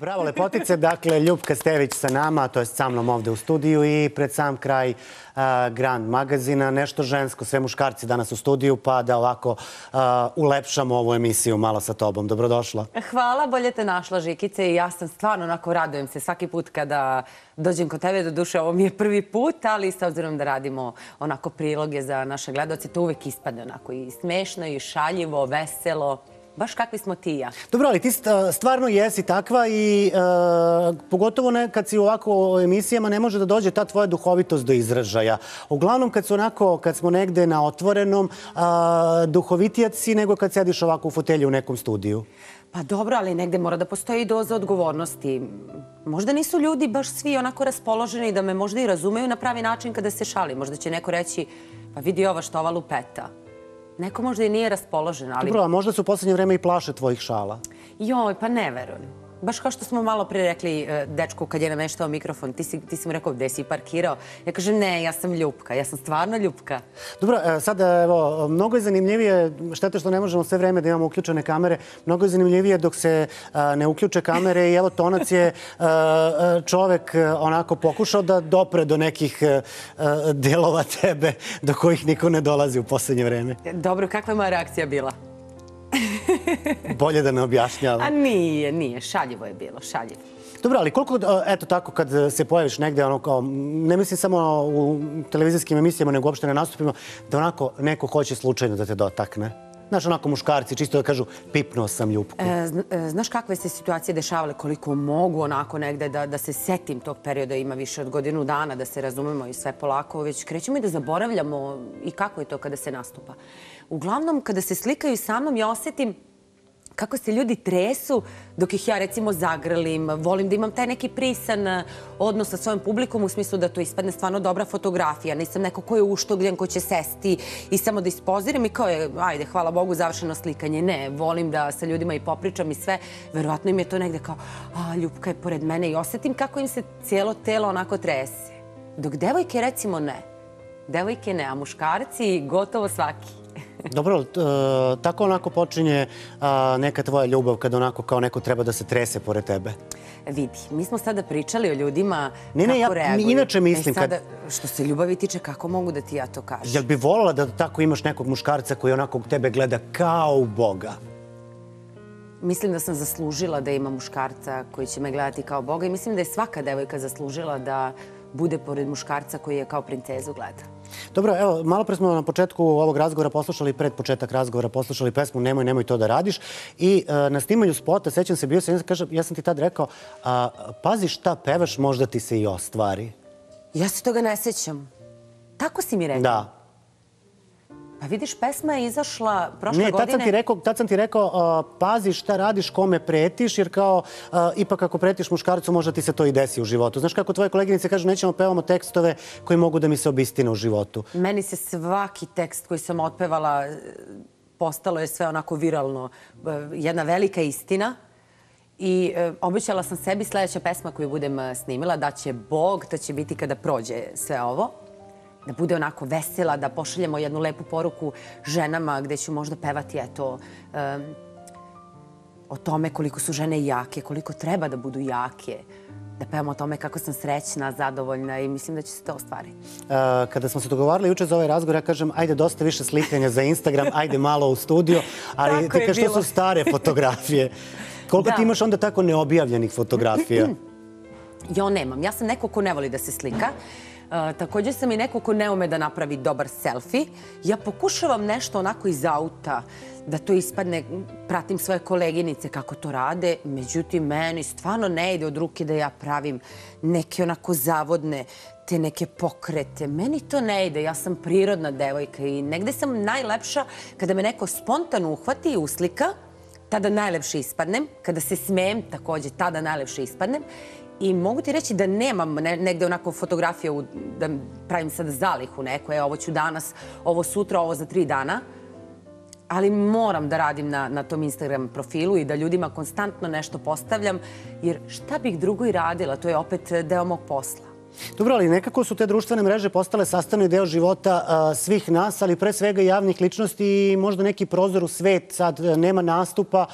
Bravo, lepotice. Dakle, Ljupka Stević sa nama, to je sa mnom ovde u studiju i pred sam kraj Grand magazina. Nešto žensko, sve muškarci danas u studiju, pa da ovako ulepšamo ovu emisiju malo sa tobom. Dobrodošla. Hvala, bolje te našla, Žikice. I ja sam stvarno onako radujem se svaki put kada dođem kod tebe. Do duše, ovo mi je prvi put, ali s obzirom da radimo onako priloge za naše gledaoce, to uvek ispade onako i smešno, i šaljivo, veselo. Baš kakvi smo ti i ja. Dobro, ali ti stvarno jesi takva i pogotovo kad si ovako u emisijama ne može da dođe ta tvoja duhovitost do izražaja. Uglavnom kad smo negde na otvorenom, duhovitija si nego kad sediš ovako u fotelju u nekom studiju. Pa dobro, ali negde mora da postoji doza odgovornosti. Možda nisu ljudi baš svi onako raspoloženi da me možda i razumeju na pravi način kada se šali. Možda će neko reći, pa vidi ova što ova lupeta. Neko možda i nije raspoložen, ali... Dobro, a možda se u poslednje vreme i plaše tvojih šala. Joj, pa ne verujem. Baš kao što smo malo pre rekli dečku kad je nameštao mikrofon, ti si mu rekao gde si parkirao. Ja kažem ne, ja sam Ljupka, ja sam stvarno Ljupka. Dobro, sad evo, mnogo je zanimljivije, šteta što ne možemo sve vreme da imamo uključene kamere, mnogo je zanimljivije dok se ne uključe kamere i evo Tonac je čovek onako pokušao da dopre do nekih delova tebe do kojih niko ne dolazi u poslednje vreme. Dobro, kakva je moja reakcija bila? Bolje da ne objašnjava. A nije, nije. Šaljivo je bilo, šaljivo. Dobro, ali koliko, eto tako, kad se pojaviš negde, ono kao, ne mislim samo u televizijskim emisijama, nego uopšte na nastupima, da onako neko hoće slučajno da te dotakne? Znaš, onako muškarci, čisto da kažu, pipnuo sam Ljupku. Znaš kakve se situacije dešavale, koliko mogu onako negde da se setim tog perioda, ima više od godinu dana, da se razumemo i sve polako, već krećemo i da zaboravljamo i kako je to kada se nastupa. Uglavnom, kada se slikaju sa mnom, ja osetim kako se ljudi tresu dok ih ja, recimo, zagrlim. Volim da imam taj neki prisan odnos sa svojim publikom u smislu da to ispadne stvarno dobra fotografija. Nisam neko ko je uštogljen, ko će sesti i samo da ispoziram i kao je, ajde, hvala Bogu, završeno slikanje. Ne, volim da sa ljudima i popričam i sve. Verovatno im je to negde kao, a, Ljupka je pored mene i osetim kako im se cijelo telo onako trese. Dok devojke, recimo, ne. Devojke ne, a muškarci gotovo svaki. Dobro, tako onako počinje neka tvoja ljubav kada onako kao neko treba da se trese pored tebe? Vidi, mi smo sada pričali o ljudima kako reaguju. Ne, inače mislim kad... Što se ljubavi tiče, kako mogu da ti ja to kažem? Jel bi volila da tako imaš nekog muškarca koji onako tebe gleda kao u Boga? Mislim da sam zaslužila da ima muškarca koji će me gledati kao Boga i mislim da je svaka devojka zaslužila da bude pored muškarca koji je kao princezu gleda. Dobro, evo, malo pre smo na početku ovog razgovora poslušali, pred početak razgovora poslušali pesmu Nemoj, nemoj to da radiš i na snimanju spota, sećam se, bio sam, ja sam ti tad rekao, pazi šta pevaš, možda ti se i ostvari. Ja se toga ne sećam. Tako si mi rekao? Da. Pa vidiš, pesma je izašla prošle godine... Ne, tad sam ti rekao, pazi šta radiš, kome pretiš, jer kao, ipak ako pretiš muškarcu, možda ti se to i desi u životu. Znaš kako tvoje koleginice kažu, nećemo pevamo tekstove koji mogu da mi se obistine u životu. Meni se svaki tekst koji sam otpevala, postalo je sve onako viralno. Jedna velika istina. I obećala sam sebi sljedeća pesma koju budem snimila, da će Bog, da će biti kada prođe sve ovo, da bude onako vesela, da pošaljemo jednu lepu poruku ženama gde ću možda pevati eto o tome koliko su žene jake, koliko treba da budu jake, da pevamo o tome kako sam srećna, zadovoljna i mislim da će se to ostvariti. Kada smo se dogovarali juče za ovaj razgovor, ja kažem ajde dosta više slikanja za Instagram, ajde malo u studio, ali ti kažeš što su stare fotografije. Koliko ti imaš onda tako neobjavljenih fotografija? Ja nemam. Ja sam neko ko ne voli da se slika. Također sam i neko ko ne ume da napravi dobar selfie. Ja pokušavam nešto onako iz auta, da to ispadne, pratim svoje koleginice kako to rade, međutim, meni stvarno ne ide od ruke da ja pravim neke onako zavodne, te neke pokrete. Meni to ne ide, ja sam prirodna devojka i negde sam najlepša kada me neko spontano uhvati i uslika, tada najlepše ispadnem, kada se smijem također, tada najlepše ispadnem. I mogu ti reći da nemam negde onako fotografiju da pravim sad zalihu neku. Ovo ću danas, ovo sutra, ovo za 3 dana. Ali moram da radim na tom Instagram profilu i da ljudima konstantno nešto postavljam. Jer šta bih drugo i radila, to je opet deo mog posla. Dobro, ali nekako su te društvene mreže postale sastavni deo života svih nas, ali pre svega javnih ličnosti i možda neki prozor u svet. Sad nema nastupa,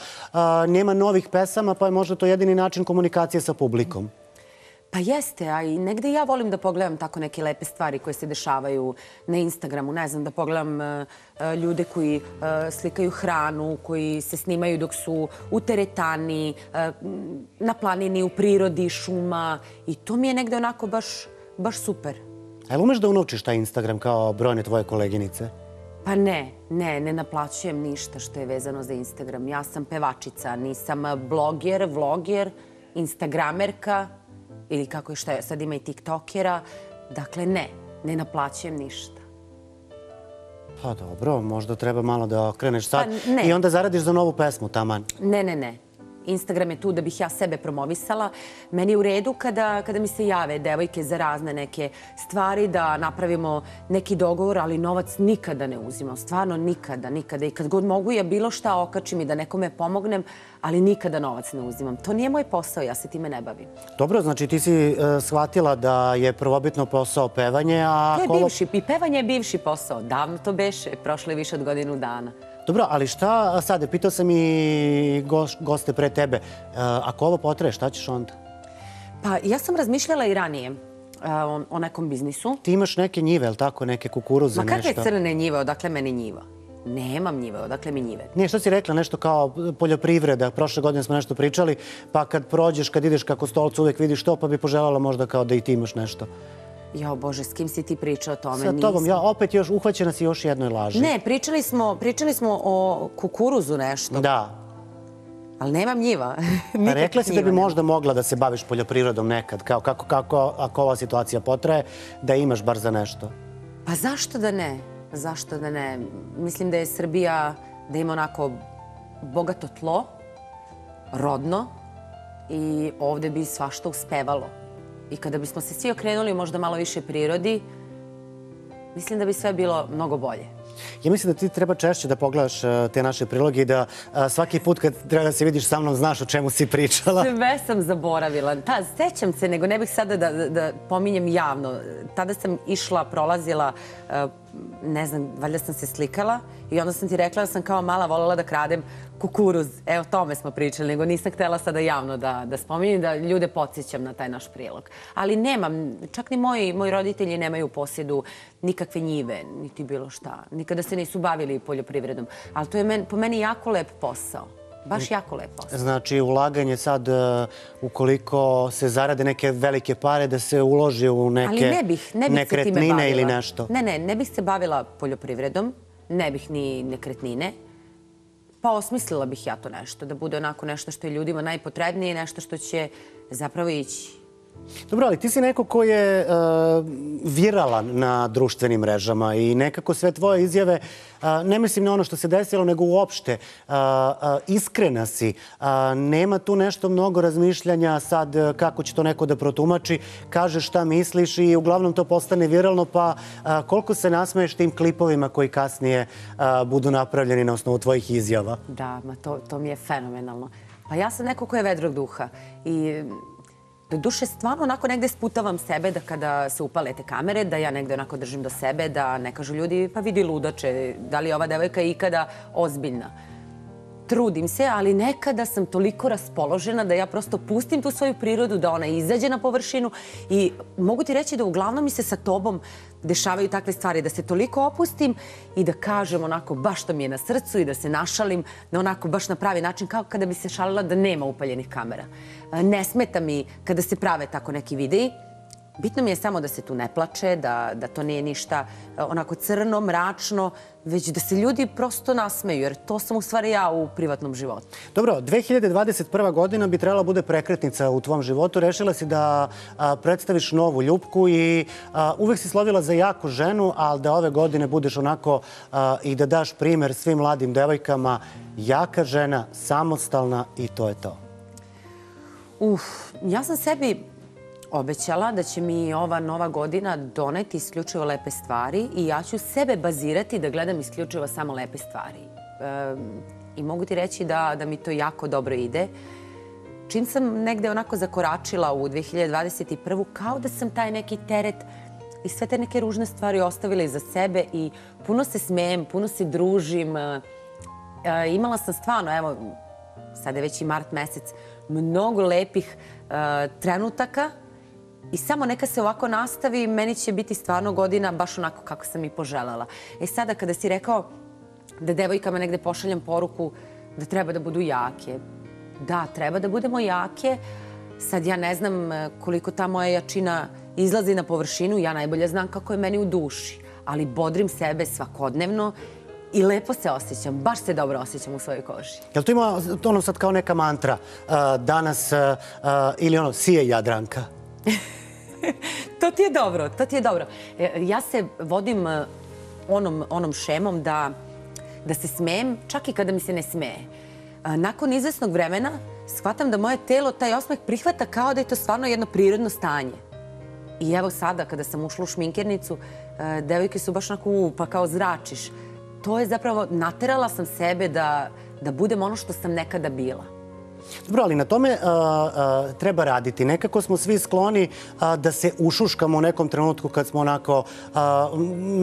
nema novih pesama, pa je možda to jedini način komunikacije sa publikom. Pa jeste, a i negde ja volim da pogledam tako neke lepe stvari koje se dešavaju na Instagramu. Ne znam, da pogledam ljude koji slikaju hranu, koji se snimaju dok su u teretani, na planini, u prirodi, šuma. I to mi je negde onako baš super. A jel umeš da unovčiš taj Instagram kao brojne tvoje koleginice? Pa ne naplaćujem ništa što je vezano za Instagram. Ja sam pevačica, nisam bloger, vloger, instagramerka, ili kako je šta, sad ima i tiktokera. Dakle, ne naplaćujem ništa. Pa dobro, možda treba malo da okreneš sad i onda zaradiš za novu pesmu, taman. Ne. Instagram je tu da bih ja sebe promovisala. Meni je u redu kada mi se jave devojke za razne neke stvari, da napravimo neki dogovor, ali novac nikada ne uzimam. Stvarno nikada. I kad god mogu ja bilo šta okačim i da nekome pomognem, ali nikada novac ne uzimam. To nije moj posao, ja se time ne bavim. Dobro, znači ti si shvatila da je prvobitno posao pevanje, a... To je bivši, i pevanje je bivši posao. Davno to beše, prošlo je više od godinu dana. Dobro, ali šta sad? Pitao sam i goste pre tebe. Ako ovo potraje, šta ćeš onda? Pa ja sam razmišljala i ranije o nekom biznisu. Ti imaš neke njive, ali tako? Neke kukuruze, nešto? Ma kakve crne njive, odakle meni njiva? Nemam njive, odakle mi njive? Nije, što si rekla, nešto kao poljoprivreda. Prošle godine smo nešto pričali, pa kad prođeš, kad ideš kako stolcu, uvek vidiš to, pa bi poželjala možda kao da i ti imaš nešto. Jao Bože, s kim si ti pričao o tome? Sa tobom, ja opet još uhvaćena si još jednoj laži. Ne, pričali smo o kukuruzu nešto. Da. Ali nemam njiva. Pa rekla si da bi možda mogla da se baviš poljoprivredom nekad, kao kako ako ova situacija potraje, da imaš bar za nešto. Pa zašto da ne? Zašto da ne? Mislim da je Srbija, da ima onako bogato tlo, rodno, i ovde bi svašta uspevalo. I kada bismo se svi okrenuli možda malo više prirodi, mislim da bi sve bilo mnogo bolje. Ja mislim da ti treba češće da pogledaš te naše priloge i da svaki put kad treba da se vidiš sa mnom znaš o čemu si pričala. Sve sam zaboravila. Da, sećam se, nego ne bih sada da pominjem javno. Tada sam išla, prolazila, ne znam, valjda sam se slikala i onda sam ti rekla da sam kao mala voljela da kradem kukuruz. Evo, tome smo pričali, nego nisam htjela sada javno da spominjem, da ljude podsjećam na taj naš prilog. Ali nemam, čak ni moji roditelji nemaju u posjedu nikakve njive, niti bilo šta. Nikada se nisu bavili poljoprivredom. Ali to je po meni jako lep posao. Baš jako lep posao. Znači, ulaganje sad, ukoliko se zarade neke velike pare, da se uloži u neke nekretnine ili nešto. Ne bih se bavila poljoprivredom, ne bih ni nekretnine. Pa osmislila bih ja to nešto, da bude onako nešto što je ljudima najpotrebnije, nešto što će zapravo ići. Dobro, ali ti si neko ko je viralan na društvenim mrežama i nekako sve tvoje izjave, ne mislim na ono što se desilo, nego uopšte, iskrena si. Nema tu nešto mnogo razmišljanja sad kako će to neko da protumači, kažeš šta misliš i uglavnom to postane viralno, pa koliko se nasmeješ tim klipovima koji kasnije budu napravljeni na osnovu tvojih izjava? Da, to mi je fenomenalno. Pa ja sam neko ko je vedrog duha i... Do duše, stvarno onako negde sputavam sebe da kada se upale te kamere, da ja negde onako držim do sebe, da ne kažu ljudi pa vidi ludače, da li je ova devojka ikada ozbiljna. Trudim se, ali nekada sam toliko raspoložena da ja prosto pustim tu svoju prirodu, da ona izađe na površinu i mogu ti reći da uglavnom mi se sa tobom dešavaju takve stvari, da se toliko opustim i da kažem onako baš što mi je na srcu i da se našalim na onako baš na pravi način, kao kada bi se šalila da nema upaljenih kamera. Ne smeta mi kada se prave tako neki videi. Bitno mi je samo da se tu ne plače, da to nije ništa onako crno, mračno, već da se ljudi prosto nasmeju, jer to sam u stvari ja u privatnom životu. Dobro, 2021. godina bi trebala bude prekretnica u tvom životu. Rešila si da predstaviš novu Ljupku i uvek si slovila za jaku ženu, ali da ove godine budeš onako i da daš primer svim mladim devojkama. Jaka žena, samostalna i to je to. Ja sam sebi... obećala da će mi ova nova godina doneti isključivo lepe stvari i ja ću sebe bazirati da gledam isključivo samo lepe stvari. I mogu ti reći da mi to jako dobro ide. čim sam negde onako zakoračila u 2021. kao da sam taj neki teret i sve te neke ružne stvari ostavila iza sebe i puno se smijem, puno se družim. Imala sam stvarno, evo, sada je već i mart mesec, mnogo lepih trenutaka i samo neka se ovako nastavi, meni će biti stvarno godina baš onako kako sam i poželjela. E sada kada si rekao da devojkama negde pošaljam poruku da treba da budu jake, da, treba da budemo jake. Sad ja ne znam koliko ta moja jačina izlazi na površinu, ja najbolje znam kako je meni u duši, ali bodrim sebe svakodnevno i lepo se osjećam, baš se dobro osjećam u svojoj koži. Jel to ima ono sad kao neka mantra, danas ili ono, sije Jadranka? To ti je dobro, to ti je dobro. Ja se vodim onom šemom da se smejem, čak i kada mi se ne smeje. Nakon izvesnog vremena shvatam da moje telo taj osmeh prihvata kao da je to stvarno jedno prirodno stanje. I evo sada kada sam ušla u šminkernicu, devojke su baš onako pa kao zračiš. To je zapravo, naterala sam sebe da budem ono što sam nekada bila. Dobro, ali na tome treba raditi. Nekako smo svi skloni da se ušuškamo u nekom trenutku kad smo onako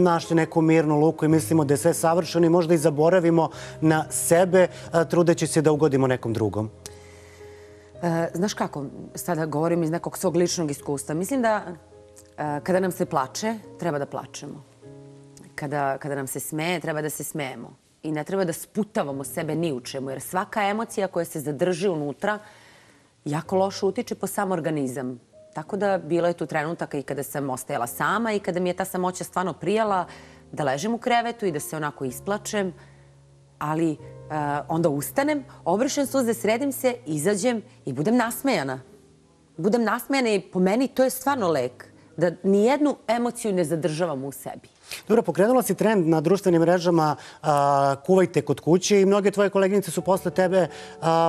našli neku mirnu luku i mislimo da je sve savršeno i možda i zaboravimo na sebe trudeći se da ugodimo nekom drugom. Znaš kako, sada govorim iz nekog svog ličnog iskustva. Mislim da kada nam se plače, treba da plačemo. Kada nam se smeje, treba da se smejemo. I ne treba da sputavamo sebe ni u čemu, jer svaka emocija koja se zadrži unutra jako loše utiče po sam organizam. Tako da bilo je tu trenutaka i kada sam ostajala sama i kada mi je ta samoća stvarno prijala da ležem u krevetu i da se onako isplačem, ali onda ustanem, obrišem suze, sredim se, izađem i budem nasmejana. Budem nasmejana i po meni to je stvarno lek. Da nijednu emociju ne zadržavamo u sebi. Dobro, pokrenula si trend na društvenim mrežama kuvajte kod kuće i mnoge tvoje koleginice su posle tebe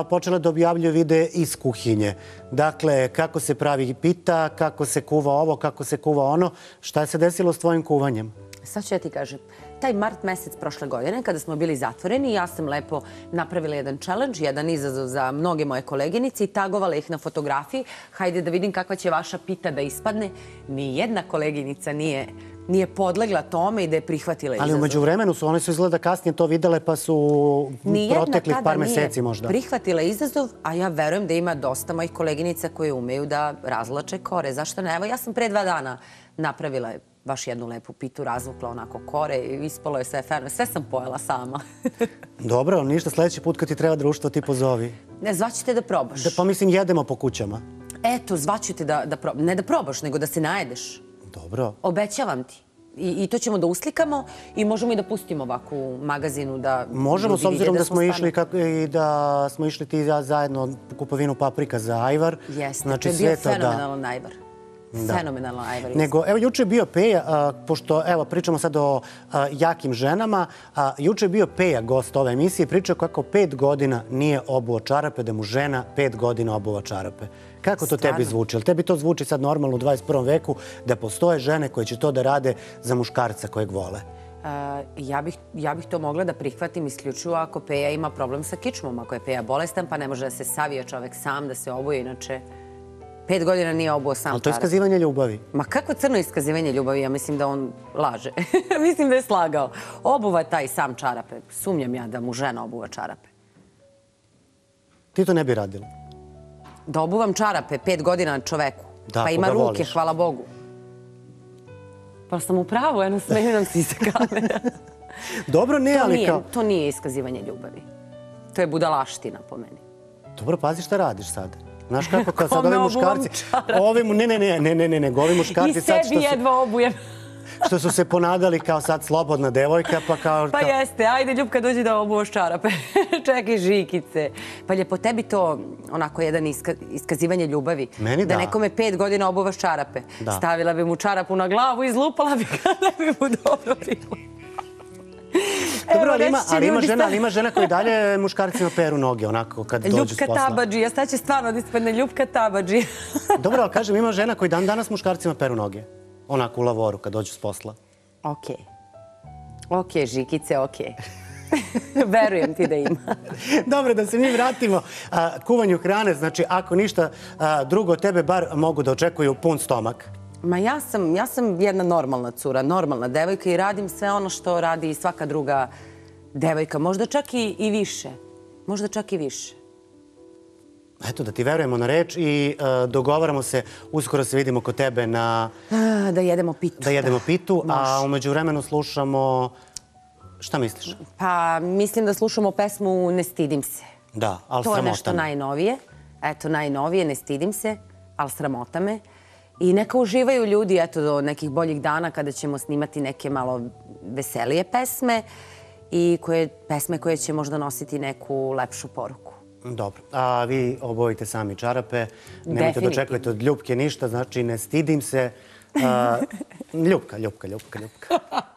počele da objavljuju videe iz kuhinje. Dakle, kako se pravi pita, kako se kuva ovo, kako se kuva ono. Šta je se desilo s tvojim kuvanjem? Sad ću ja ti kažem. Taj mart mesec prošle godine, kada smo bili zatvoreni, ja sam lepo napravila jedan challenge, jedan izazov za mnoge moje koleginice i tagovala ih na fotografiji. Hajde da vidim kakva će vaša pita da ispadne. Nijedna koleginica nije podlegla tome i da je prihvatila izazov. Ali umeđu vremenu su one su izgleda kasnije to videle pa su proteklih par meseci možda. Nijedna tada nije prihvatila izazov, a ja verujem da ima dosta mojih koleginica koje umeju da razlače kore. Zašto ne? Evo, ja sam pre 2 dana napravila baš jednu lepu pitu, razvukla onako kore i ispalo je sve fenomenalno. Sve sam pojela sama. Dobro, ali ništa, sljedeći put kad ti treba društvo ti pozovi. Zvaću te da probaš. Pa mislim, jedemo po kućama. Eto, zvaću te da probaš. Ne da probaš, nego da se najedeš. Dobro. Obećavam ti. I to ćemo da uslikamo i možemo i da pustimo ovako u magazinu da... Možemo, s obzirom da smo išli i da smo išli ti zajedno kupovinu paprika za ajvar. Jeste, to je bio fenomenalan ajvar. Fenomenalno, Ajvar. Nego, evo, juče je bio Peja, pošto, evo, pričamo sad o jakim ženama, juče je bio Peja gost ove emisije i pričao kako 5 godina nije obuo čarape, da mu žena 5 godina obuva čarape. Kako to tebi zvuči? Tebi to zvuči sad normalno u 21. veku da postoje žene koje će to da rade za muškarca kojeg vole? Ja bih to mogla da prihvatim isključivo ako Peja ima problem sa kičmom, ako je Peja bolestan, pa ne može da se savije čovek sam, da se obuje, inače... 5 godina nije obuo sam čarape. Ali to je iskazivanje ljubavi. Ma kako crno iskazivanje ljubavi? Ja mislim da on laže. Mislim da je slagao. Obuva taj sam čarape. Sumnjam ja da mu žena obuva čarape. Ti to ne bi radila? Da obuvam čarape 5 godina čoveku. Pa ima ruke, hvala Bogu. Pa sam u pravu, eno smeni nam se iza kamera. Dobro, ne, ali kao... To nije iskazivanje ljubavi. To je budalaština po meni. Dobro, pazi šta radiš sada. Znaš kako, kao sad ovi muškarci... Ne, ovi muškarci sad što su... I sebi jedva obujem. Što su se ponadali kao sad slobodna devojka, pa kao... Pa jeste, ajde Ljupka dođi da obuvaš čarape. Čekaj, žikice. Pa je po tebi to onako jedan iskazivanje ljubavi. Meni da. Da nekome 5 godina obuvaš čarape. Stavila bi mu čarapu na glavu i zlupala bi ga, ne bi mu dobro bilo. Dobro, ali ima žena koji dalje muškarcima peru noge, onako, kad dođu s posla. Ljupka Tabadžija, sad će stvarno da ispadne Ljupka Tabadžija. Dobro, ali kažem, ima žena koji danas muškarcima peru noge, onako u lavoru, kad dođu s posla. Okej. Okej, Žikice, okej. Verujem ti da ima. Dobro, da se mi vratimo kuvanju hrane. Znači, ako ništa drugo, tebe bar mogu da očekuju pun stomak. Ma ja sam jedna normalna cura, normalna devojka i radim sve ono što radi svaka druga devojka. Možda čak i više. Možda čak i više. Eto, da ti verujemo na reč i dogovaramo se, uskoro se vidimo kod tebe na... Da jedemo pitu. Da jedemo pitu, a umeđu vremenu slušamo... Šta misliš? Pa, mislim da slušamo pesmu Ne stidim se. Da, ali sramota me. To je nešto najnovije. Eto, najnovije, Ne stidim se, ali sramota me. I neka uživaju ljudi, eto, do nekih boljih dana kada ćemo snimati neke malo veselije pesme i pesme koje će možda nositi neku lepšu poruku. Dobro. A vi obojite sami čarape. Nemojte da očekujete od Ljupke ništa. Znači, ne stidim se. Ljupka.